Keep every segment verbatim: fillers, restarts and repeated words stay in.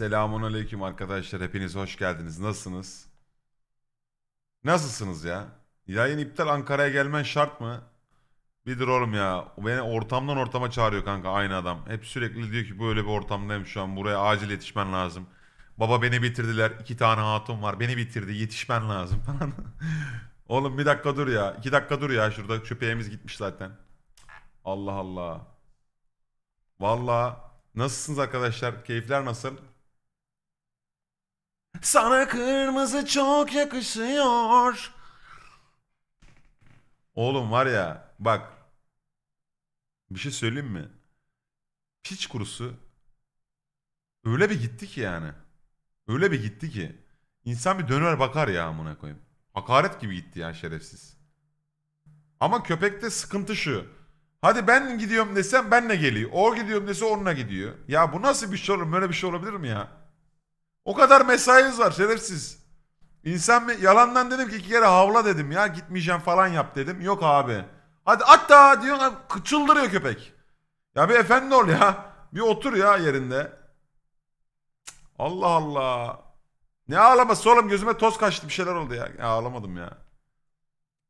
Selamünaleyküm arkadaşlar. Hepiniz hoş geldiniz. Nasılsınız? Nasılsınız ya? Yayın iptal, Ankara'ya gelmen şart mı? Bir dur oğlum ya. Beni ortamdan ortama çağırıyor kanka aynı adam. Hep sürekli diyor ki böyle bir ortamdayım şu an. Buraya acil yetişmen lazım. Baba beni bitirdiler. İki tane hatun var. Beni bitirdi. Yetişmen lazım falan. Oğlum bir dakika dur ya. İki dakika dur ya. Şurada köpeğimiz gitmiş zaten. Allah Allah. Vallahi nasılsınız arkadaşlar? Keyifler nasıl? Sana kırmızı çok yakışıyor. Oğlum var ya bak. Bir şey söyleyeyim mi? Piç kurusu öyle bir gitti ki yani. Öyle bir gitti ki. İnsan bir döner bakar ya amına koyayım. Hakaret gibi gitti ya şerefsiz. Ama köpekte sıkıntı şu. Hadi ben gidiyorum desem benle geliyor. O gidiyorum dese onunla gidiyor. Ya bu nasıl bir şey olur? Böyle bir şey olabilir mi ya? O kadar mesaimiz var şerefsiz. İnsan mı? Yalandan dedim ki iki kere havla dedim ya. Gitmeyeceğim falan yap dedim. Yok abi. Hadi at da diyor. Çıldırıyor köpek. Ya bir efendi ol ya. Bir otur ya yerinde. Allah Allah. Ne ağlaması oğlum? Gözüme toz kaçtı. Bir şeyler oldu ya. Ya ağlamadım ya.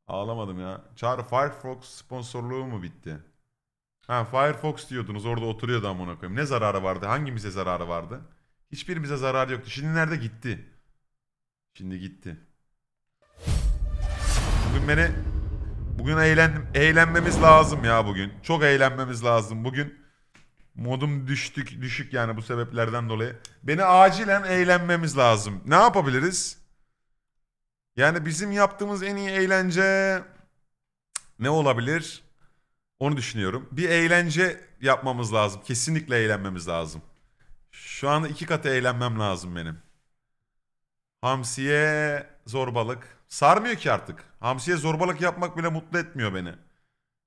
Ağlamadım ya. Çağrı Firefox sponsorluğu mu bitti? Ha, Firefox diyordunuz, orada oturuyordu amına koyayım. Ne zararı vardı? Hangimize zararı vardı? Hiçbirimize zararı yoktu. Şimdi nerede gitti? Şimdi gitti. Bugün beni bugün eğlendim. Eğlenmemiz lazım ya bugün. Çok eğlenmemiz lazım. Bugün modum düştük, düşük yani bu sebeplerden dolayı. Beni acilen eğlenmemiz lazım. Ne yapabiliriz? Yani bizim yaptığımız en iyi eğlence ne olabilir? Onu düşünüyorum. Bir eğlence yapmamız lazım. Kesinlikle eğlenmemiz lazım. Şu an iki katı eğlenmem lazım benim. Hamsiye zorbalık. Sarmıyor ki artık. Hamsiye zorbalık yapmak bile mutlu etmiyor beni.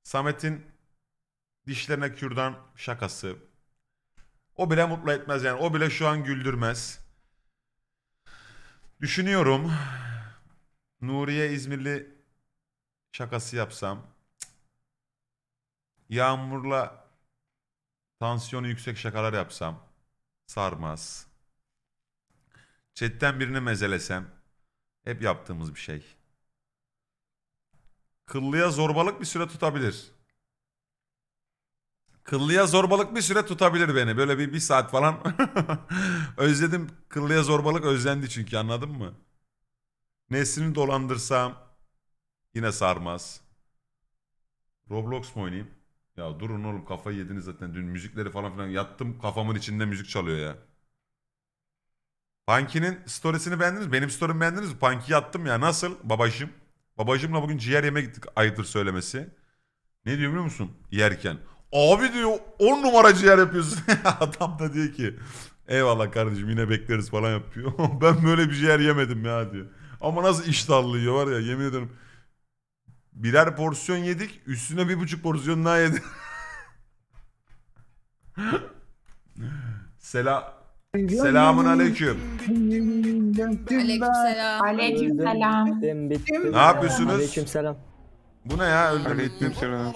Samet'in dişlerine kürdan şakası. O bile mutlu etmez yani. O bile şu an güldürmez. Düşünüyorum. Nuriye İzmirli şakası yapsam. Yağmurla tansiyonu yüksek şakalar yapsam. Sarmaz. Chatten birini mezelesem. Hep yaptığımız bir şey. Kıllıya zorbalık bir süre tutabilir. Kıllıya zorbalık bir süre tutabilir beni. Böyle bir, bir saat falan. Özledim. Kıllıya zorbalık özlendi çünkü, anladın mı? Nesrini dolandırsam yine sarmaz. Roblox mu oynayayım? Ya durun oğlum, kafayı yediniz zaten. Dün müzikleri falan filan yattım, kafamın içinde müzik çalıyor ya. Punky'nin storiesini beğendiniz mi? Benim story'imi beğendiniz mi? Punky'yi attım ya. Nasıl babacım? Babacımla bugün ciğer yeme gittik, ayıptır söylemesi. Ne diyor biliyor musun? Yerken. Abi diyor on numara ciğer yapıyorsun. Adam da diyor ki eyvallah kardeşim yine bekleriz falan yapıyor. Ben böyle bir ciğer yemedim ya diyor. Ama nasıl iştahlı yiyor var ya, yemin ederim. Birer porsiyon yedik, üstüne bir buçuk porsiyon daha yedik. Sela Selamun aleyküm. Aleykümselam. Aleykümselam. Ne yapıyorsunuz? Aleykümselam. Bu ne ya? Öldüm ettim seni.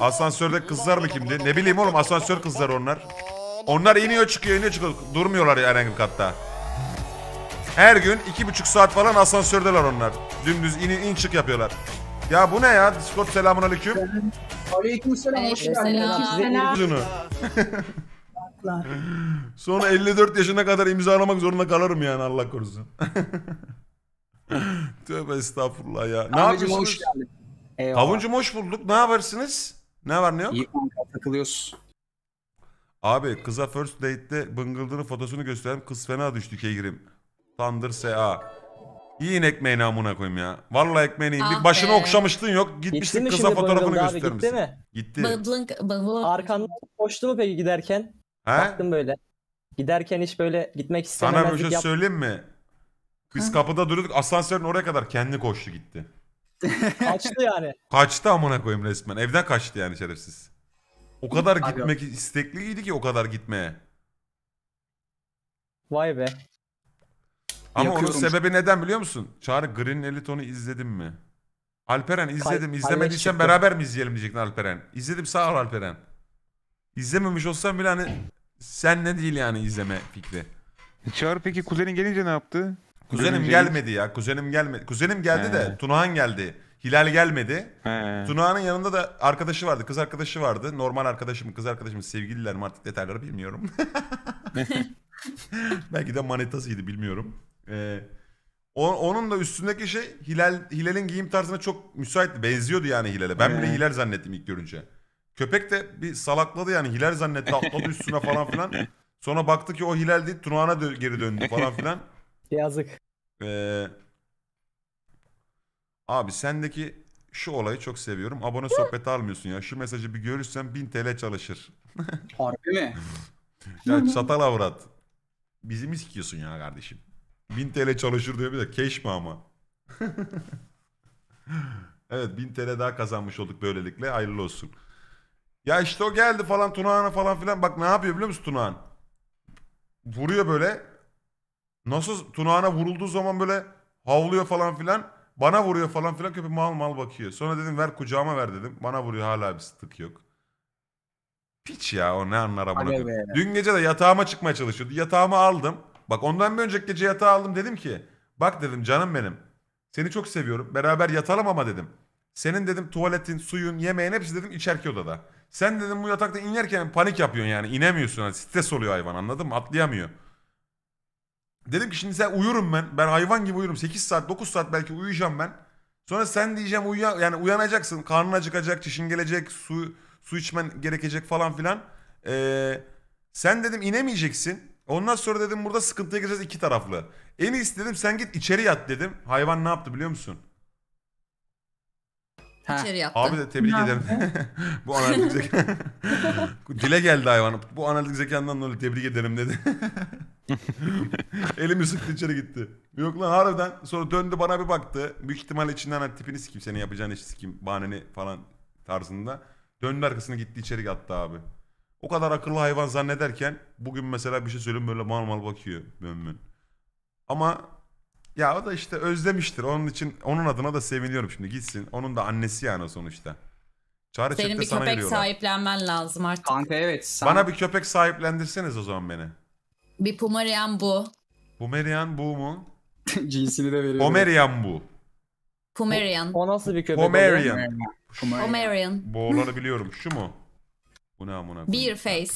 Asansörde kızlar mı kimdi? Ne bileyim oğlum, asansör kızlar onlar. Onlar iniyor çıkıyor iniyor çıkıyor. Durmuyorlar ya herhangi bir katta. Her gün iki buçuk saat falan asansördeler onlar. Dümdüz in, in çık yapıyorlar. Ya bu ne ya? Discord selamünaleyküm. Aleykümselam. Aleykümselam. Sonra elli dört yaşına kadar imzalamak zorunda kalırım yani, Allah korusun. Tövbe estağfurullah ya. Ne yapıyorsunuz? Havuncum hoş bulduk. Ne yaparsınız? Ne var ne yok? İyi kanka, takılıyoruz. Abi kıza first date'te bıngıldının fotosunu gösterdim. Kız fena düştü kegirim. Tandır S A. Yiyin ekmeğini amına koyayım ya. Vallahi ekmeğini yiyin. Ah başını be. Okşamıştın yok. Gitmiştik, kıza fotoğrafını göstermişsin. Gitti mi? Gitti. Arkandan koştu mu peki giderken? He? Baktım böyle. Giderken hiç böyle gitmek istememezlik yaptım. Sana bir şey söyleyeyim mi? Biz ha? Kapıda duruyorduk. Asansörün oraya kadar kendi koştu gitti. Kaçtı yani. Kaçtı amına koyayım resmen. Evden kaçtı yani şerefsiz. O kadar abi gitmek yok. İstekliydi ki o kadar gitmeye. Vay be. Ama onun sebebi neden biliyor musun? Çağrı Green Elitone'u izledin mi? Alperen izledim. İzlemediysen beraber mi izleyelim diyecektin Alperen. İzledim, sağ ol Alperen. İzlememiş olsam bile hani Sen ne değil yani izleme fikri. Çağrı peki kuzenin gelince ne yaptı? Kuzenim, kuzenim gelmedi ya. Kuzenim gelmedi. Kuzenim geldi He. de Tunahan geldi. Hilal gelmedi. He. Tunahan'ın yanında da arkadaşı vardı. Kız arkadaşı vardı. Normal arkadaşım, kız arkadaşım, sevgililer mi artık detayları bilmiyorum. Belki de manetasıydı bilmiyorum. Ee, o, onun da üstündeki şey Hilal Hilal'in giyim tarzına çok müsaitti. Benziyordu yani Hilal'e. Ben He. bile Hilal zannettim ilk görünce. Köpek de bir salakladı yani. Hilal zannetti, atladı üstüne falan filan. Sonra baktı ki o Hilal değil, Tunahan'a dö geri döndü falan filan. Yazık. Ee, abi sendeki şu olayı çok seviyorum. Abone sohbeti almıyorsun ya. Şu mesajı bir görürsen bin TL çalışır. Harbi mi? Ya çatal avrat. Bizi mi sikiyorsun ya kardeşim? bin TL çalışır diyor bir de. Keş mi ama? Evet, bin TL daha kazanmış olduk böylelikle. Hayırlı olsun. Ya işte o geldi falan Tunahan'a falan filan. Bak ne yapıyor biliyor musun Tunahan? Vuruyor böyle. Nasıl Tunahan'a vurulduğu zaman böyle havlıyor falan filan. Bana vuruyor falan filan. Köpek mal mal bakıyor. Sonra dedim ver kucağıma ver dedim. Bana vuruyor, hala bir tık yok. Piç ya, o ne anlar amına. Dün gece de yatağıma çıkmaya çalışıyordu. Yatağımı aldım. Bak ondan bir önceki gece yatağı aldım, dedim ki bak dedim canım benim. Seni çok seviyorum. Beraber yatalım ama dedim. Senin dedim tuvaletin, suyun, yemeğin hepsi dedim içerki odada. Sen dedim bu yatakta inerken panik yapıyorsun yani. İnemiyorsun. Hani stres oluyor hayvan, anladın mı? Atlayamıyor. Dedim ki şimdi sen uyurum ben. Ben hayvan gibi uyurum. sekiz saat dokuz saat belki uyuyacağım ben. Sonra sen diyeceğim uya yani uyanacaksın. Karnın acıkacak, çişin gelecek, su su içmen gerekecek falan filan. Ee, sen dedim inemeyeceksin. Ondan sonra dedim burada sıkıntıya gireceğiz iki taraflı. En iyisi dedim sen git içeri yat dedim. Hayvan ne yaptı biliyor musun? Ha. Abi de tebrik ne ederim. Bu analitik zeka. Dile geldi hayvan. Bu analitik zekandan dolayı tebrik ederim dedi. Elimi sıktı, içeri gitti. Yok lan harbiden. Sonra döndü bana bir baktı. Büyük ihtimalle içinden hani tipini sikeyim, seni yapacağın işi sikeyim, bahaneni falan tarzında. Döndü arkasına gitti, içeri yattı abi. O kadar akıllı hayvan zannederken bugün mesela bir şey söyleyeyim böyle mal mal bakıyor. Mümkün. Ama ya o da işte özlemiştir. Onun için onun adına da seviniyorum şimdi. Gitsin. Onun da annesi yani sonuçta. Çağrı senin bir sana köpek geliyorlar. Sahiplenmen lazım artık. Kanka evet. Sana... Bana bir köpek sahiplendirseniz o zaman beni. Bir Pomerian bu. Pomerian bu mu? Cinsini de veriyorum. Pomerian bu. Pomerian. O nasıl bir köpek? Pomerian. Pomerian. Bu olanı biliyorum. Şu mu? Bu ne amına koyayım? Beer face.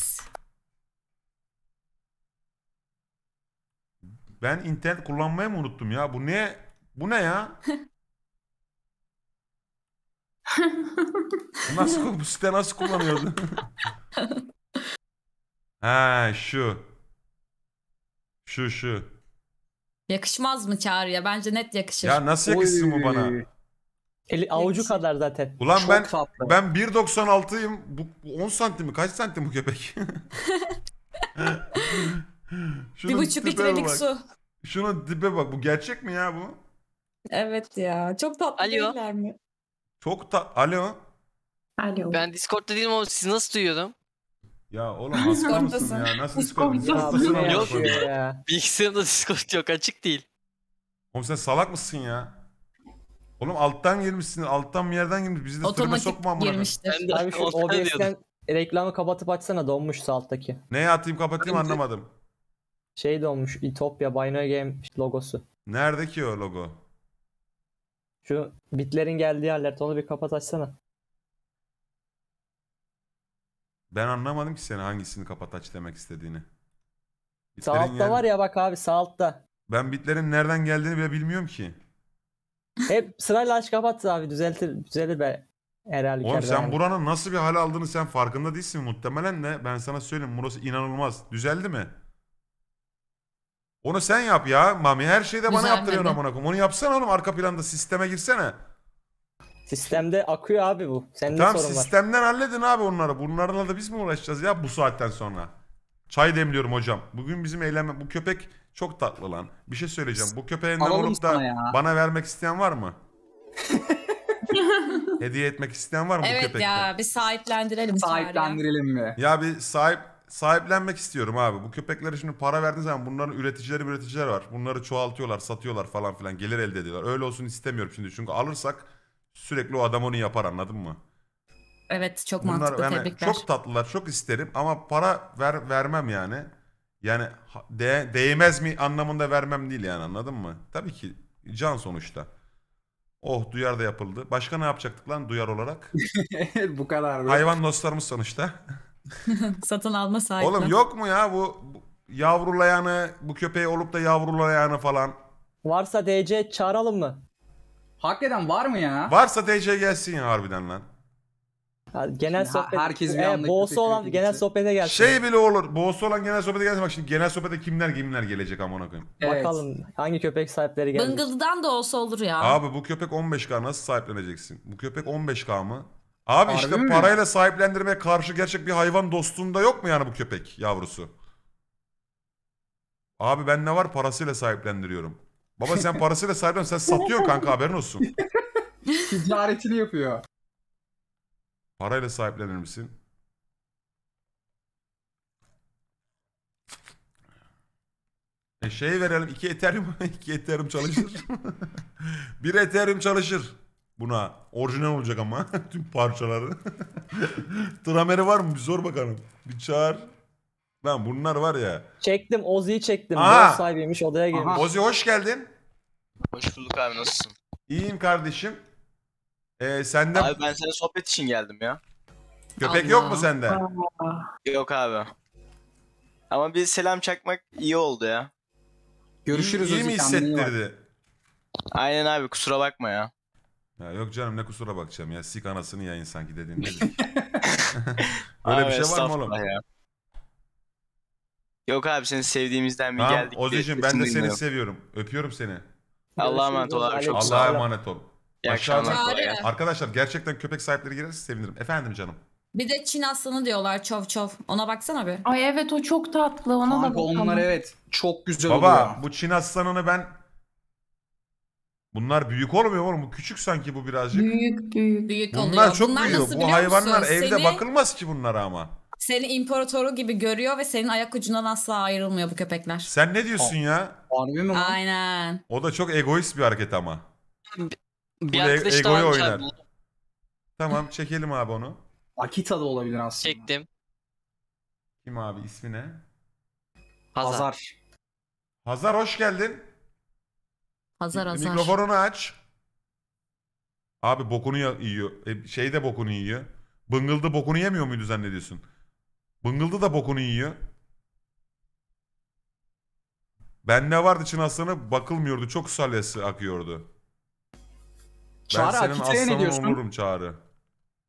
Ben internet kullanmayı mı unuttum ya? Bu ne? Bu ne ya? Nasıl, bu site nasıl kullanıyordu? Ha şu. Şu şu. Yakışmaz mı Çağrı'ya? Bence net yakışır. Ya nasıl yakışsın Oy. bu bana? Eli avucu kadar zaten. Ulan çok ben tatlı. Ben bir doksan altıyım. Bu on santim mi? Kaç santim bu köpek? Bir buçuk litrelik su. Şunun dibe bak. Bu gerçek mi ya bu? Evet ya. Çok tatlı değiller mi? Çok tatlı. Alo. Alo. Ben Discord'da değilim ama siz nasıl duyuyordum? Ya oğlum hasta mısın ya? Nasıl Discord'dasın? Yok ya. Bilgisayarımda Discord yok. Açık değil. Oğlum sen salak mısın ya? Oğlum alttan girmişsin. Alttan bir yerden girmiş. Bizi de sırma sokma amına. Otomatik girmiştir. Reklamı kapatıp açsana. Donmuş alttaki. Neye atayım kapatayım anlamadım. Şey de olmuş, Ütopya Binary Game logosu. Nerede ki o logo? Şu bitlerin geldiği yerler, onu bir kapat açsana. Ben anlamadım ki seni hangisini kapat aç demek istediğini. Bitlerin sağ altta yer... var ya bak abi, sağ altta. Ben bitlerin nereden geldiğini bile bilmiyorum ki. Hep sırayla aç kapat abi, düzeltir düzelir be. Herhalde oğlum sen buranın nasıl bir hale aldığını sen farkında değilsin muhtemelen de, ben sana söyleyeyim burası inanılmaz. Düzeldi mi? Onu sen yap ya Mami, her şeyi de bana yaptırıyorsun amına koyayım. Onu yapsana oğlum, arka planda sisteme girsene. Sistemde akıyor abi bu. Sende tamam, sorun var. Tamam sistemden halledin abi onları. Bunlarla da biz mi uğraşacağız ya bu saatten sonra? Çay demliyorum hocam. Bugün bizim eğlenme... Bu köpek çok tatlı lan. Bir şey söyleyeceğim. Bu köpeğin ne olup da bana vermek isteyen var mı? Hediye etmek isteyen var mı evet bu köpekte? Evet ya, bir sahiplendirelim. Sahiplendirelim mi? Ya bir sahip... Sahiplenmek istiyorum abi. Bu köpeklere şimdi para verdiğiniz zaman bunların üreticileri üreticiler var. Bunları çoğaltıyorlar, satıyorlar falan filan. Gelir elde ediyorlar. Öyle olsun istemiyorum şimdi. Çünkü alırsak sürekli o adam onu yapar, anladın mı? Evet, çok bunlar mantıklı, yani tebrikler. Çok tatlılar, çok isterim ama para ver, vermem yani. Yani de, değmez mi anlamında vermem değil yani, anladın mı? Tabii ki can sonuçta. Oh, duyar da yapıldı. Başka ne yapacaktık lan duyar olarak? Bu kadar mı? Hayvan dostlarımız sonuçta. Satın alma sahipleri. Oğlum yok mu ya bu, bu yavrulayanı, bu köpeği olup da yavrulayanı falan? Varsa D C çağıralım mı? Hakikaten var mı ya? Varsa D C gelsin ya harbiden lan. Ya, genel sohbet. Herkes bir anda. Boğusu olan genel sohbete gelsin. Şey bile olur. Boğusu olan genel sohbete gelsin. Bak şimdi genel sohbete kimler kimler gelecek amına koyayım. Evet. Bakalım hangi köpek sahipleri gelecek. Bıngıldı'dan da olsa olur ya. Abi bu köpek on beş K nasıl sahipleneceksin? Bu köpek on beş K mı? Abi harbi işte mi? Parayla sahiplendirmeye karşı gerçek bir hayvan dostluğunda yok mu yani bu köpek yavrusu? Abi ben ne var, parasıyla sahiplendiriyorum. Baba sen parasıyla sahiplendiriyorsun, sen satıyorsun kanka, haberin olsun. Ticaretini yapıyor. Parayla sahiplenir misin? E şey verelim, iki Ethereum, iki Ethereum çalışır. Bir Ethereum çalışır. Buna orijinal olacak ama tüm parçaları. Trameri var mı? Bir zor bakalım. Bir çağır. Lan bunlar var ya. Çektim, Ozi'yi çektim. Aha. Sahibiymiş, odaya girmiş. Ozi hoş geldin. Hoş bulduk abi, nasılsın? İyiyim kardeşim. Ee, sende... Abi ben seninle sohbet için geldim ya. Köpek Allah. Yok mu sende? Allah. Yok abi. Ama bir selam çakmak iyi oldu ya. Görüşürüz. İyi, iyi mi hissettirdi? Aynen abi, kusura bakma ya. Ya yok canım, ne kusura bakacağım ya, sik anasını yayın sanki dediğin gibi. Böyle abi, bir şey var mı oğlum? Ya. Yok abi, seni sevdiğimizden bir tamam, geldik. Ozi'cim ben de seni yok. Seviyorum. Öpüyorum seni. Allah'a emanet ol abi. Allah'a emanet ol. Aşağıda. Arkadaşlar gerçekten köpek sahipleri gelirse sevinirim. Efendim canım. Bir de Çin aslanı diyorlar, çov çov. Ona baksana bir. Ay evet, o çok tatlı. Ona kanka, da bakalım. Onlar evet çok güzel oluyor. Baba bu Çin aslanını ben... Bunlar büyük olmuyor oğlum. Bu küçük sanki, bu birazcık. Büyük büyük. büyük bunlar oluyor. çok bunlar büyüyor. Bu hayvanlar musun? evde seni, bakılmaz ki bunlara ama. Seni imparatoru gibi görüyor ve senin ayak ucundan asla ayrılmıyor bu köpekler. Sen ne diyorsun o, ya? Harbi mi? Aynen. O da çok egoist bir hareket ama. Bir arkadaş e daha oynar. Tamam, çekelim abi onu. Akita da olabilir aslında. Çektim. Kim abi, ismi ne? Hazar. Hazar, Hazar hoş geldin. Hazar Hazar. Mikrofonunu aç. Abi bokunu yiyor. E, şey de bokunu yiyor. Bıngıldı bokunu yemiyor muydu zannediyorsun? Bıngıldı da bokunu yiyor. Ben ne vardı Çin aslanı, bakılmıyordu. Çok salyası akıyordu. Ben Çağrı, senin Akita'ya ne diyorsun? Olurum Çağrı.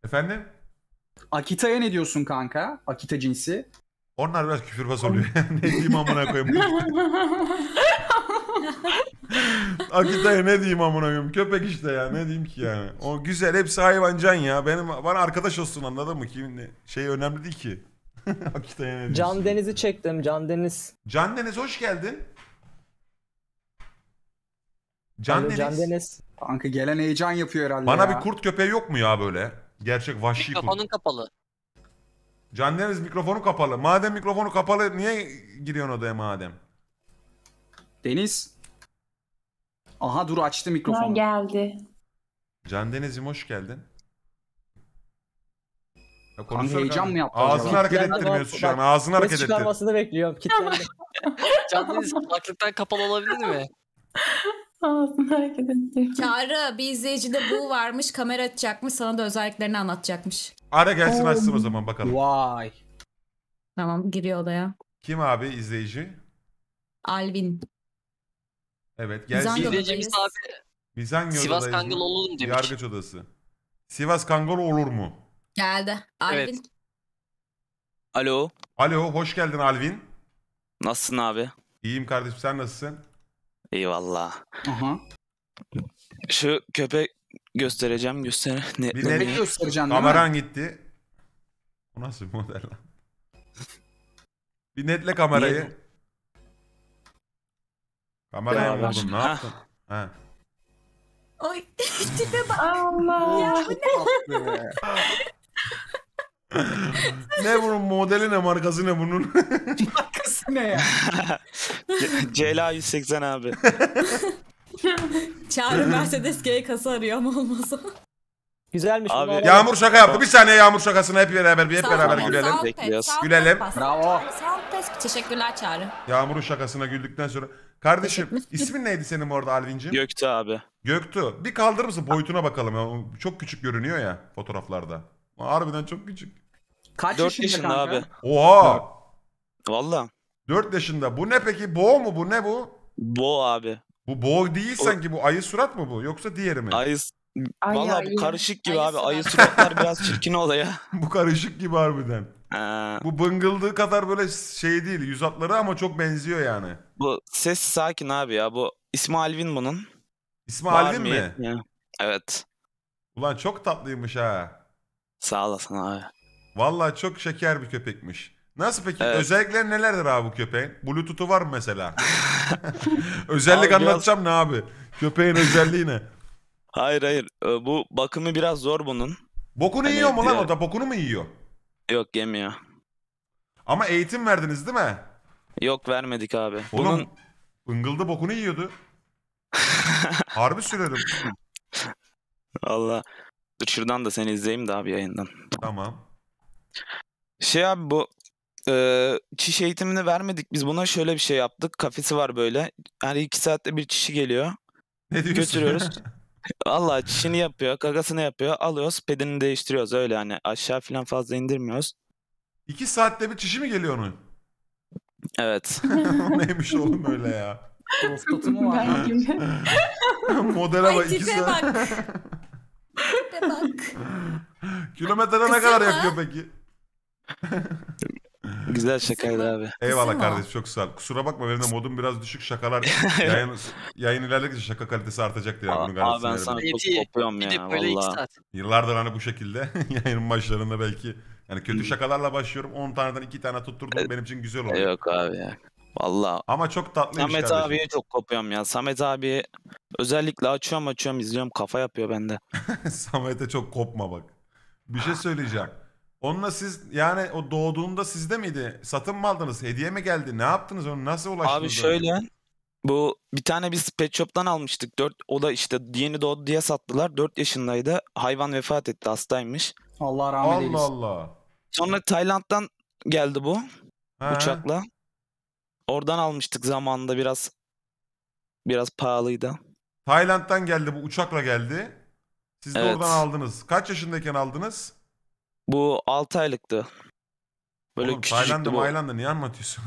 Efendim? Akita'ya ne diyorsun kanka? Akita cinsi. Onlar biraz küfürbaz oluyor. Ne diyeyim amına koyayım? Akita'ya ne diyeyim amına koyayım? Köpek işte ya. Ne diyeyim ki yani? O güzel, hepsi hayvancan ya. Benim bana arkadaş olsun, anladın mı? Kim şey önemli değil ki. Akita'ya ne diyorsun? Can Deniz'i çektim. Can Deniz. Can Deniz hoş geldin. Can, Alo, Deniz. Can Deniz. Kanka gelen heyecan yapıyor herhalde. Bana ya. bir kurt köpeği yok mu ya böyle? Gerçek vahşi kurt. Mikrofonun kapalı. Can Deniz mikrofonu kapalı. Madem mikrofonu kapalı, niye giriyorsun odaya madem? Deniz. Aha dur, açtı mikrofonu. Ben geldi. Can Deniz'im hoş geldin. Ya, kanka heyecan mı yaptı? Ağzını ya. hareket Kitlenme ettirmiyorsun şu an. Ağzını hareket ettir. Çıkarmasını bekliyorum. Can Deniz kulaklıktan kapalı olabilir mi? Çağrı, bir izleyicide bu varmış, kamera açacakmış, sana da özelliklerini anlatacakmış. Ara gelsin, açsın o zaman bakalım. Vay. Tamam, giriyor odaya. Kim abi izleyici? Alvin. Evet, gelsin. İzleyicimiz abi. Biz hangi Sivas odadayız? Kangol olur demiş. Yargıç odası. Sivas Kangol olur mu? Geldi. Alvin. Evet. Alo. Alo, hoş geldin Alvin. Nasılsın abi? İyiyim kardeşim, sen nasılsın? Eyvallah. Aha. Şu köpek göstereceğim, göster. Ne, bir ne göstereceğim? Kameran gitti. O nasıl bir model lan? Bir netle kamerayı. Niye? Kameraya vurdum, ne yaptın? Ha. Oy, tipe bak. Allah. Ya ne? Ne bunun modeli, ne markası, ne bunun? Markası ne ya? Ceyla yüz seksen abi. Çağrı Mercedes G kasa arıyor ama olmasa. Güzelmiş. Abi. Yağmur şaka yaptı. Bir saniye Yağmur şakasına hep beraber bir hep beraber gülelim. Gülelim. Bravo. Teşekkürler Çağrı. Yağmur'un şakasına güldükten sonra. Kardeşim ismin neydi senin orada Alvin'cim? Göktü abi. Göktü. Bir kaldırır mısın? Boyutuna bakalım. Ya. Çok küçük görünüyor ya fotoğraflarda. Harbiden çok küçük. Kaç yaşında, yaşında abi? Oha. Valla. dört yaşında. Bu ne peki? Bo mu bu? Ne bu? Bo abi. Bu bo değil sanki. Bu ayı surat mı bu? Yoksa diğeri mi? Ayı. Valla bu karışık gibi ayı abi. Surat. Ayı suratlar biraz çirkin olay ya. Bu karışık gibi harbiden. Ee, bu bıngıldığı kadar böyle şey değil. Yüz hatları ama çok benziyor yani. Bu ses sakin abi ya. Bu ismi Alvin bunun. İsmi Var Alvin mi? mi? Evet. Ulan çok tatlıymış ha. Sağ olasın abi. Valla çok şeker bir köpekmiş. Nasıl peki? Evet. Özellikleri nelerdir abi bu köpeğin? Bluetooth'u var mı mesela? Özellik abi anlatacağım biraz... ne abi? Köpeğin özelliği ne? Hayır hayır. Bu bakımı biraz zor bunun. Bokunu hani yiyor mu diğer... lan o da? Bokunu mu yiyor? Yok yemiyor. Ama eğitim verdiniz değil mi? Yok vermedik abi. Oğlum bunun... Bıngıldı bokunu yiyordu. Harbi sürerim. Valla. Şuradan da seni izleyeyim de abi yayından. Tamam. Şey abi bu e, çiş eğitimini vermedik biz buna, şöyle bir şey yaptık. Kafesi var böyle. Her iki saatte bir çişi geliyor. Ne diyorsun? Götürüyoruz. Valla çişini yapıyor, kakasını yapıyor. Alıyoruz, pedini değiştiriyoruz öyle hani. Aşağı falan fazla indirmiyoruz. İki saatte bir çişi mi geliyor onun? Evet. Neymiş oğlum öyle ya? Prostatımı var. Modele bak. İki saat. Bak. Kilometrede ne kadar yakıyor peki? Güzel şakaydı abi. Eyvallah kardeşim, çok sağ ol. Kusura bakma benim de modum biraz düşük, şakalar yayın, yayın ilerledikçe şaka kalitesi artacak diye. Abi, abi ben sana çok kopuyorum ya valla. Yıllardır hani bu şekilde yayının başlarında belki yani kötü şakalarla başlıyorum, on taneden iki tane tutturdum, benim için güzel oldu. Yok abi ya. Valla. Ama çok tatlıymış Samet kardeşim. Abiye çok kopuyorum ya. Samet abi özellikle açıyorum açıyorum izliyorum, kafa yapıyor bende. Samet'e çok kopma bak. Bir şey söyleyeceğim. Onunla siz yani o doğduğunda sizde miydi? Satın mı aldınız? Hediye mi geldi? Ne yaptınız? Onu nasıl ulaştınız? Abi şöyle öyle? Bu bir tane biz pet shop'tan almıştık. dört, o da işte yeni doğdu diye sattılar. dört yaşındaydı. Hayvan vefat etti, hastaymış. Allah rahmet eylesin. Allah Allah. Sonra Tayland'dan geldi bu. He. Uçakla. Oradan almıştık zamanında, biraz biraz pahalıydı. Tayland'dan geldi bu, uçakla geldi. Siz de evet. Oradan aldınız. Kaç yaşındayken aldınız? Bu altı aylıktı. Böyle oğlum, Tayland'da Tayland'da niye anlatıyorsun?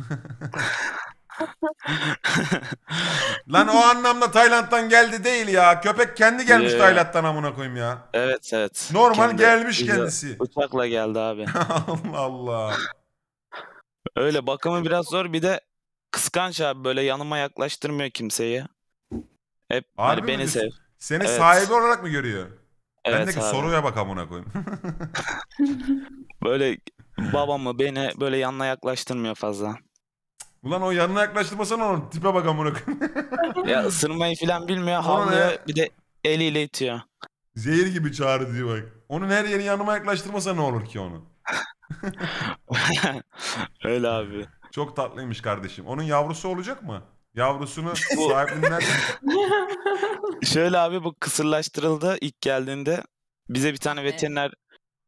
Lan o anlamda Tayland'dan geldi değil ya. Köpek kendi gelmiş ee, Tayland'dan amına koyayım ya. Evet evet. Normal kendi, gelmiş kendisi. Uçakla geldi abi. Allah Allah. Öyle bakımı biraz zor, bir de kıskanç abi, böyle yanıma yaklaştırmıyor kimseyi. Hep hani beni sev. Seni evet. Sahibi olarak mı görüyor? Evet, bendeki abi. Soruya bak amına koyayım. Böyle babamı beni böyle yanına yaklaştırmıyor fazla. Ulan o yanına yaklaştırmasana onu, tipe bak amına koyayım. Ya ısırmayı falan bilmiyor, havlıyor bir de eliyle itiyor. Zehir gibi Çağrı diyor bak. Onun her yeri yanıma yaklaştırmasa ne olur ki onu? Öyle abi. Çok tatlıymış kardeşim. Onun yavrusu olacak mı? Yavrusunu sahibinden... Şöyle abi bu kısırlaştırıldı ilk geldiğinde. Bize bir tane veteriner evet.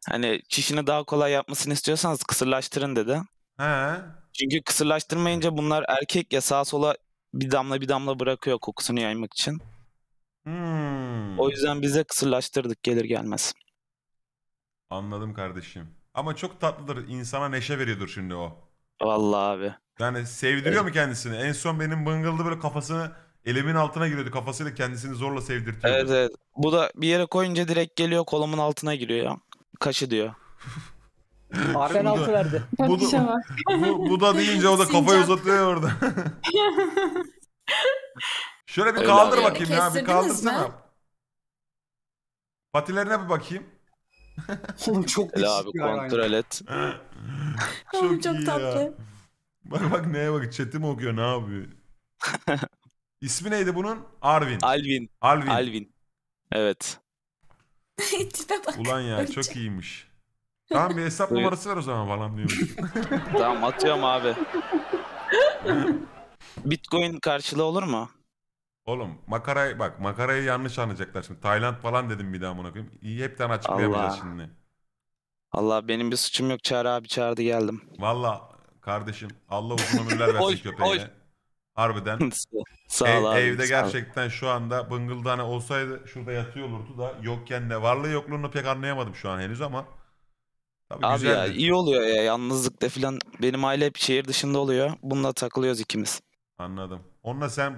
Hani çişini daha kolay yapmasını istiyorsanız kısırlaştırın dedi. He. Çünkü kısırlaştırmayınca bunlar erkek ya, sağa sola bir damla bir damla bırakıyor kokusunu yaymak için. Hmm. O yüzden bize kısırlaştırdık gelir gelmez. Anladım kardeşim. Ama çok tatlıdır. İnsana neşe veriyordur şimdi o. Vallahi abi. Yani sevdiriyor evet. Mu kendisini? En son benim bıngıldı böyle kafasını elimin altına giriyordu. Kafasıyla kendisini zorla sevdirtiyor. Evet evet. Bu da bir yere koyunca direkt geliyor, kolumun altına giriyor ya. Kaşı diyor. Harbi altı verdi. Bu da, bu, bu da deyince o da kafayı uzatıyor orada. Şöyle bir kaldır öyle bakayım ya. Bir kaldırsana. Mi? Patilerine bir bakayım. Oğlum çok güzel abi, kontrol et. Çok, çok tatlı. Ya. Bak bak neye bak, chat'i mi okuyor, ne yapıyor? İsmi neydi bunun? Arvin. Alvin. Alvin. Alvin. Evet. Ulan ya önce. Çok iyiymiş. Tamam bir hesap numarası ver o zaman falan diyorum. Tamam atıyorum abi. Bitcoin karşılığı olur mu? Oğlum makarayı bak, makarayı yanlış anlayacaklar şimdi. Tayland falan dedim bir daha amına koyayım. İyi, hepten açıklayamayacağız Allah. Şimdi. Allah benim bir suçum yok. Çağrı abi çağırdı geldim. Valla kardeşim Allah uzun ömürler versin köpeğine. Harbiden. Sağ ol ev, abi, evde sağ gerçekten ol. Şu anda Bıngıldı hani olsaydı şurada yatıyor olurdu da yokken de varlığı yokluğunu pek anlayamadım şu an henüz ama. Tabii abi güzeldi. Ya iyi oluyor ya yalnızlıkta filan. Benim aile hep şehir dışında oluyor. Bununla takılıyoruz ikimiz. Anladım. Onunla sen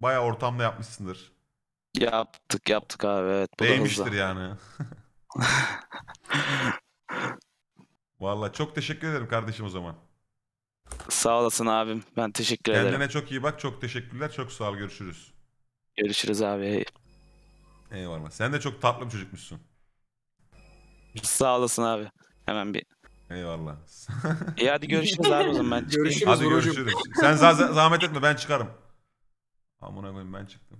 bayağı ortamda yapmışsındır. Yaptık yaptık abi evet. Bu değmiştir yani. Vallahi çok teşekkür ederim kardeşim o zaman. Sağ olasın abim. Ben teşekkür Kendine ederim. Kendine çok iyi bak. Çok teşekkürler. Çok sağ ol. Görüşürüz. Görüşürüz abi. Eyvallah. Sen de çok tatlı bir çocukmuşsun. Sağ olasın abi. Hemen bir. Eyvallah. İyi e hadi görüşürüz abi o zaman. Ben görüşürüz. Hadi görüşürüz. Hocam. Sen zahmet etme ben çıkarım. Amına koyayım ben çıktım.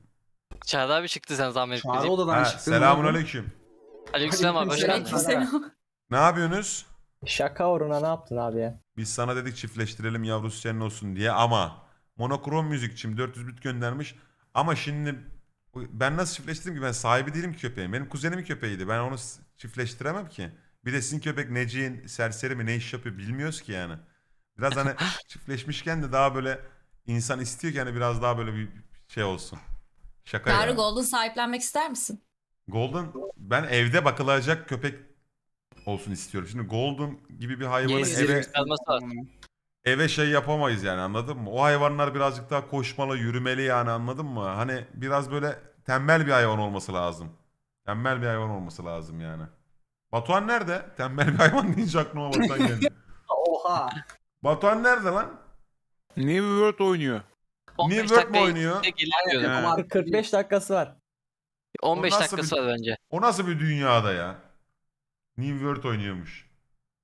Çağrı abi çıktı sen zahmet etme. Çağrı odadan çıktı. Selamünaleyküm. Aleykümselam abi. Aleykümselam. Ne yapıyorsunuz? Şaka uğruna ne yaptın abi ya? Biz sana dedik çiftleştirelim yavrusu senin olsun diye ama monokrom müzikçim dört yüz bit göndermiş ama şimdi ben nasıl çiftleştireyim ki ben sahibi değilim ki köpeğim. Benim kuzenimin köpeğiydi. Ben onu çiftleştiremem ki. Bir de sizin köpek neciğin serseri mi ne iş yapıyor bilmiyoruz ki yani. Biraz hani çiftleşmişken de daha böyle insan istiyor ki hani biraz daha böyle bir şey olsun. Şaka ya. Golden sahiplenmek ister misin? Golden ben evde bakılacak köpek olsun istiyorum. Şimdi Golden gibi bir hayvanı eve, eve şey yapamayız yani anladın mı? O hayvanlar birazcık daha koşmalı, yürümeli yani anladın mı? Hani biraz böyle tembel bir hayvan olması lazım. Tembel bir hayvan olması lazım yani. Batuhan nerede? Tembel bir hayvan deyince aklıma Batuhan geldi. Oha! Batuhan nerede lan? New World oynuyor. New World mu oynuyor? Yani. kırk beş dakikası var. on beş dakikası bir, var bence. O nasıl bir dünyada ya? New World oynuyormuş.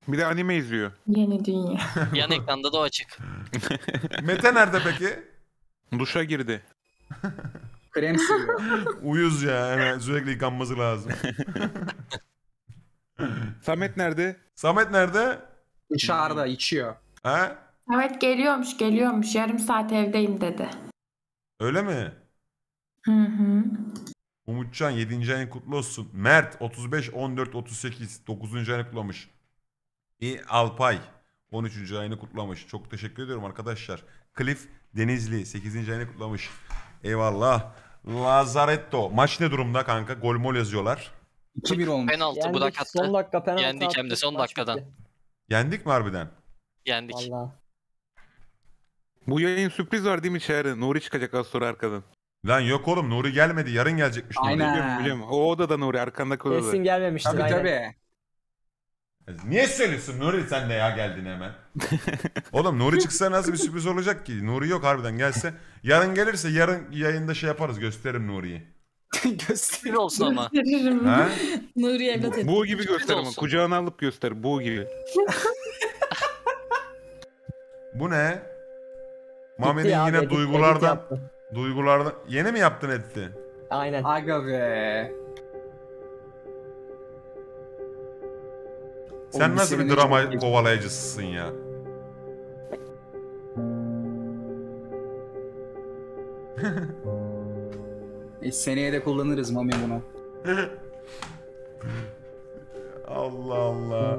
Bir de anime izliyor. Yeni dünya. Yan ekranda da o açık. Mete nerede peki? Duşa girdi. Krem sürüyor. Uyuz ya. Yani sürekli yıkanması lazım. Samet nerede? Samet nerede? Dışarıda içiyor. Ha? Samet geliyormuş geliyormuş. Yarım saat evdeyim dedi. Öyle mi? Hı hı. Umutcan yedinci ayın kutlu olsun. Mert otuz beş on dört otuz sekiz dokuzuncu ayını kutlamış. İ Alpay on üçüncü ayını kutlamış. Çok teşekkür ediyorum arkadaşlar. Cliff Denizli sekizinci ayını kutlamış. Eyvallah. Lazaretto. Maç ne durumda kanka? Gol mol yazıyorlar. iki bir olmuş. Penaltı yendik, Burak attı. Son dakika penaltı yendik attı. Hem de son dakikadan. Yendik mi harbiden? Yendik. Vallahi. Bu yayın sürpriz var değil mi Çağrı? Nuri çıkacak az sonra arkadan. Lan yok oğlum Nuri gelmedi yarın gelecekmiş Nuri. Aynen. Biliyorum, o odada Nuri arkandaki odada. Kesin gelmemiştir. Tabii aynen. Tabii. Niye söylüyorsun Nuri sen de ya geldin hemen. Oğlum Nuri çıksa nasıl bir sürpriz olacak ki? Nuri yok harbiden gelse. Yarın gelirse yarın yayında şey yaparız gösteririm Nuri'yi. Gösterir olsun ama. Nuri evlat et. Bu gibi göster ama kucağına alıp göster bu gibi. Bu ne? Mami'nin yine edit, duygulardan... Edit duygulardan... Yeni mi yaptın etti? Aynen. Aga be. Sen oğlum, nasıl bir drama kovalayıcısısın ya? E, seneye de kullanırız Mami bunu. Allah Allah.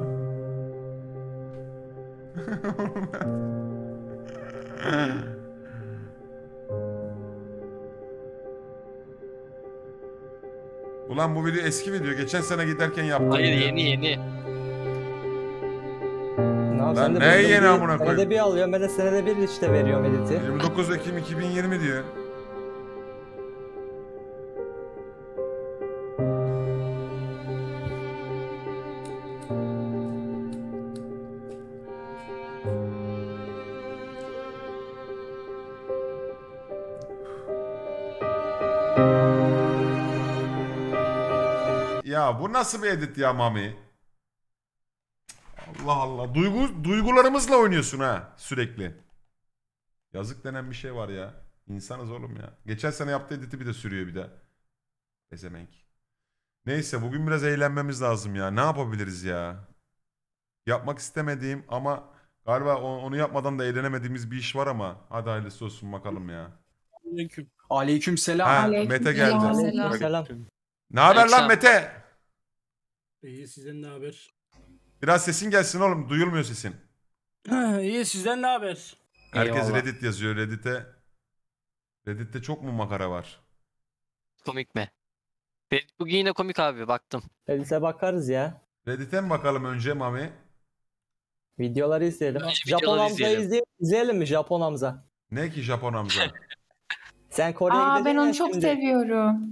Ulan bu video eski video. Geçen sene giderken yaptım. Hayır ya. Yeni yeni. Lan, Lan ne yeni amına koyayım? Senede bir alıyorum. Ben de senede bir işte veriyorum editi. yirmi dokuz Ekim iki bin yirmi diyor. Ya bu nasıl bir edit ya Mami? Allah Allah. Duygu, duygularımızla oynuyorsun ha sürekli. Yazık denen bir şey var ya. İnsanız oğlum ya. Geçen sene yaptığı editi bir de sürüyor bir de. Ezemenk. Neyse bugün biraz eğlenmemiz lazım ya. Ne yapabiliriz ya? Yapmak istemediğim ama galiba onu yapmadan da eğlenemediğimiz bir iş var ama. Hadi hayırlısı olsun bakalım ya. Aleykümselam. Ha, Aleykümselam. Mete geldi. Aleykümselam. Ne haber lan Mete? İyi, sizden ne haber? Biraz sesin gelsin oğlum, duyulmuyor sesin. İyi, sizden ne haber? Herkes eyvallah. Reddit yazıyor. Reddit'e Reddit'te çok mu makara var? Komik mi? Reddit bugün yine komik abi, baktım. Reddit'e bakarız ya. Reddit'e mi bakalım önce Mami? Videoları izleyelim. Önce Japon Hamza'yı izleyelim. izleyelim mi Japon Hamza? Ne ki Japon Hamza? Sen Kore'ye gideceksin. Aa, ben onu çok şimdi seviyorum.